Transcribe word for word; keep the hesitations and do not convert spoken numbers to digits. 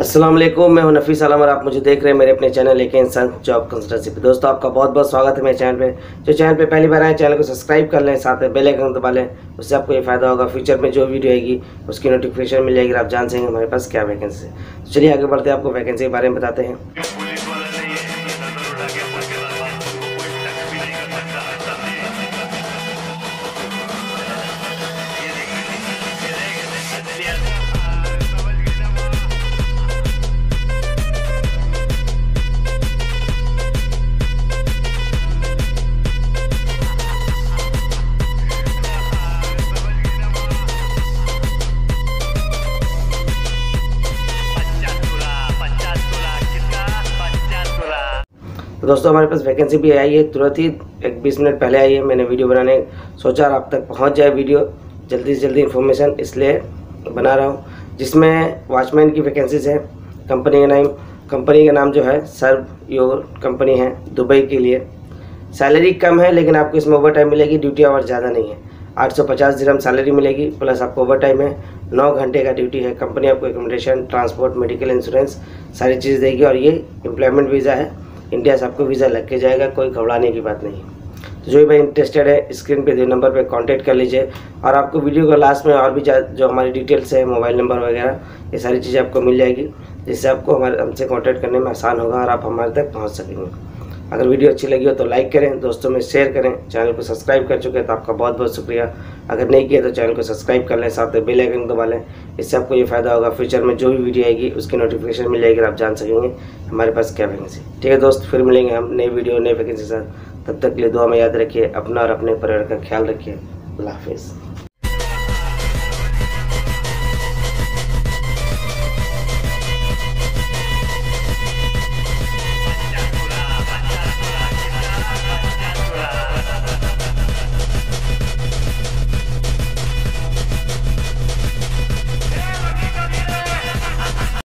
अस्सलाम वालेकुम, मैं हूं नफ़ीस अमर। आप मुझे देख रहे हैं मेरे अपने चैनल लेकिन सन जॉब कंसल्टेंसी पे। दोस्तों आपका बहुत बहुत स्वागत है मेरे चैनल पे। जो चैनल पे पहली बार आए चैनल को सब्सक्राइब कर लें, साथ में बेल आइकन दबा लें, उससे आपको ये फ़ायदा होगा फ्यूचर में जो वीडियो आएगी उसकी नोटिफिकेशन मिल जाएगी। आप जान सकेंगे हमारे पास क्या वैकेंसी है। तो चलिए आगे बढ़ते हैं, आपको वैकेंसी के बारे में बताते हैं। दोस्तों हमारे पास वैकेंसी भी आई है, तुरंत ही एक बीस मिनट पहले आई है। मैंने वीडियो बनाने सोचा और आप तक पहुंच जाए वीडियो, जल्दी से जल्दी इन्फॉर्मेशन इसलिए बना रहा हूं। जिसमें वॉचमैन की वैकेंसीज है। कंपनी का नाम कंपनी का नाम जो है सर्व योर कंपनी है, दुबई के लिए। सैलरी कम है लेकिन आपको इसमें ओवर टाइम मिलेगी, ड्यूटी आवर ज़्यादा नहीं है। आठ सौ पचास दिरहम सैलरी मिलेगी, प्लस आपको ओवर टाइम है। नौ घंटे का ड्यूटी है। कंपनी आपको एकोमोडेशन, ट्रांसपोर्ट, मेडिकल इंश्योरेंस सारी चीज़ देगी। और ये एम्प्लॉयमेंट वीज़ा है, इंडिया से आपको वीज़ा लग के जाएगा, कोई घबराने की बात नहीं। तो जो भी भाई इंटरेस्टेड है स्क्रीन पे दिए नंबर पे कांटेक्ट कर लीजिए। और आपको वीडियो का लास्ट में और भी जो हमारी डिटेल्स है, मोबाइल नंबर वगैरह ये सारी चीज़ें आपको मिल जाएगी, जिससे आपको हमारे हमसे कांटेक्ट करने में आसान होगा और आप हमारे तक पहुँच सकेंगे। अगर वीडियो अच्छी लगी हो तो लाइक करें, दोस्तों में शेयर करें। चैनल को सब्सक्राइब कर चुके हैं तो आपका बहुत बहुत शुक्रिया। अगर नहीं किया तो चैनल को सब्सक्राइब कर लें, साथ में बेल आइकन दबा लें, इससे आपको ये फ़ायदा होगा फ्यूचर में जो भी वीडियो आएगी उसकी नोटिफिकेशन मिल जाएगी और आप जान सकेंगे हमारे पास क्या वैकेंसी। ठीक है दोस्त, फिर मिलेंगे हम नई वीडियो नई वैकेंसी के साथ। तब तक के लिए दुआ में याद रखिए, अपना और अपने परिवार का ख्याल रखिए। अल्लाह हाफिज़।